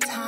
time.